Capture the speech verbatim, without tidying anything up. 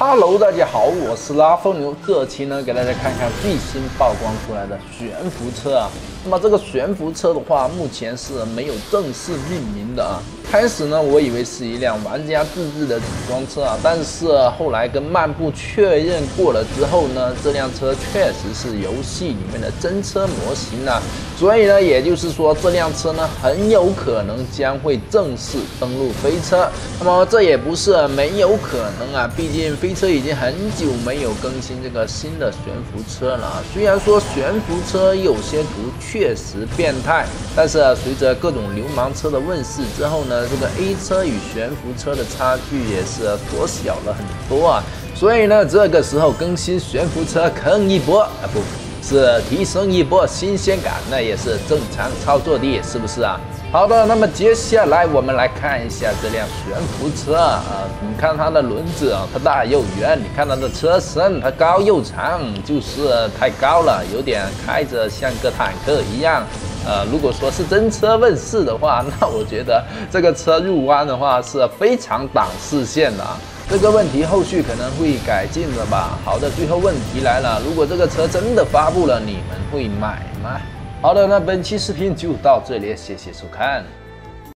哈喽，大家好，我是拉风牛。这期呢，给大家看看最新曝光出来的悬浮车啊。那么这个悬浮车的话，目前是没有正式命名的啊。开始呢，我以为是一辆玩家自制的组装车啊，但是后来跟漫步确认过了之后呢，这辆车确实是游戏里面的真车模型啊。所以呢，也就是说这辆车呢，很有可能将会正式登陆飞车。那么这也不是没有可能啊，毕竟飞。飞车已经很久没有更新这个新的悬浮车了啊！虽然说悬浮车有些图确实变态，但是啊，随着各种流氓车的问世之后呢，这个 A 车与悬浮车的差距也是缩小了很多啊！所以呢，这个时候更新悬浮车坑一波啊，不是提升一波新鲜感，那也是正常操作的，是不是啊？ 好的，那么接下来我们来看一下这辆悬浮车啊，你看它的轮子啊，它大又圆；你看它的车身，它高又长，就是太高了，有点开着像个坦克一样。呃，如果说是真车问世的话，那我觉得这个车入弯的话是非常挡视线的啊。 这个问题后续可能会改进的吧。好的，最后问题来了，如果这个车真的发布了，你们会买吗？ 好的，那本期视频就到这里，谢谢收看。